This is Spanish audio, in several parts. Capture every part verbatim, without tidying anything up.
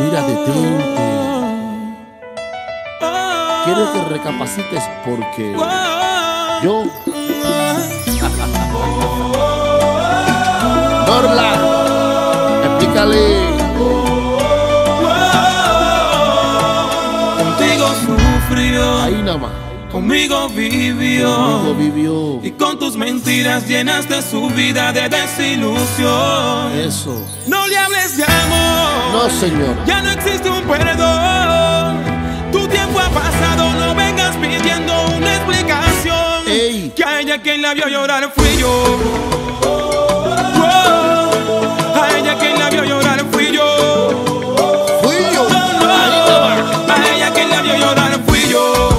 Mira detente. Quiero que recapacites porque yo... Norland, explícale. Contigo sufrió. Ahí nada más. Conmigo vivió, conmigo vivió y con tus mentiras llenaste su vida de desilusión. Eso. No le hables de amor. No, señor. Ya no existe un perdón. Tu tiempo ha pasado, no vengas pidiendo una explicación. Ey. Que a ella quien la vio llorar fui yo. Oh. A ella quien la vio llorar fui yo. Fui yo. No, no. A ella quien la vio llorar fui yo.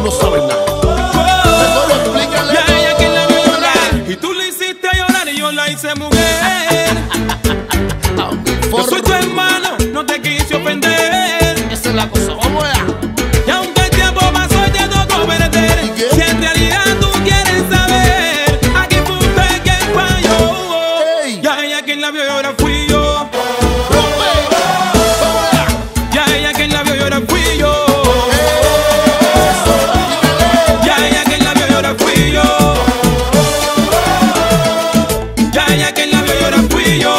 Yo soy tu hermano, no te quise ofender. Esa es la cosa, vamos allá. Y aunque el tiempo pasó y te tocó perder, si en realidad tú quieres saber a qué punto es que falló, hey. Ya ella quien la vio y ahora fui yo. Ya ella quien la vio y ahora fui yo. Ya ella quien la vio y ahora fui yo. Ya ella quien la vio y ahora fui yo.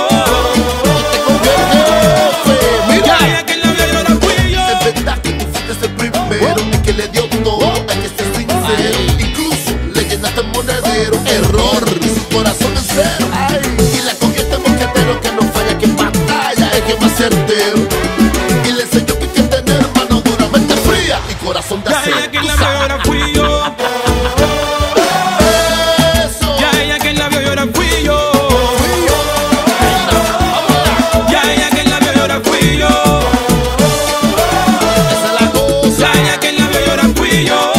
Y le enseñó que hay que tener mano dura, mente fría y corazón de acero. Ya ella quien la vio y ahora fui yo. Ya ella quien la vio y ahora fui yo. Ya ella quien la vio y ahora fui yo. Esa es la cosa. Ya ella quien la vio y ahora fui yo.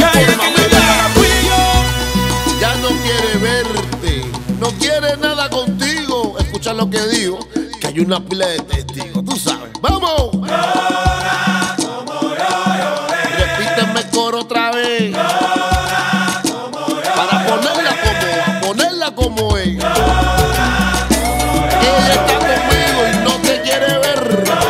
Ya ella quien la vio y ahora fui yo. Ya no quiere verte, no quiere nada contigo. Escucha lo que digo, que hay una pila de testigos, tú sabes. ¡Vamos! Llora como yo lloré. Repíteme el coro otra vez. Llora como yo lloré. Para ponerla como, ponerla como es. Llora como yo lloré. Ella está conmigo y no te quiere ver. Llora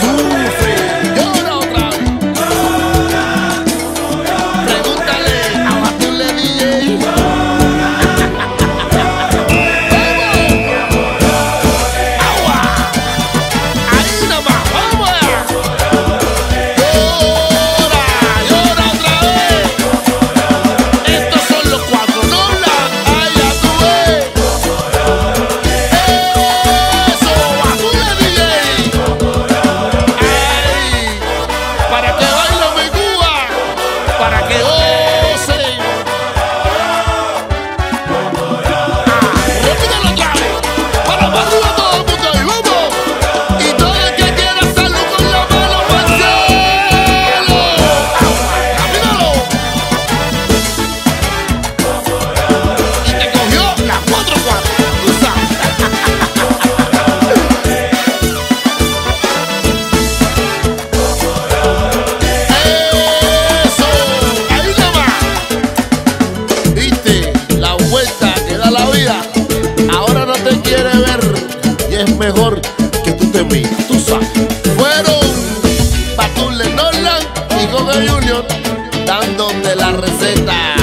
como yo lloré. Sufre, llora otra vez. Llora como yo lloré. Pregúntale a Patule D J. Mejor que tú te miras, tú sabes. Fueron Patule Nolan y Jorge Junior dándote la receta.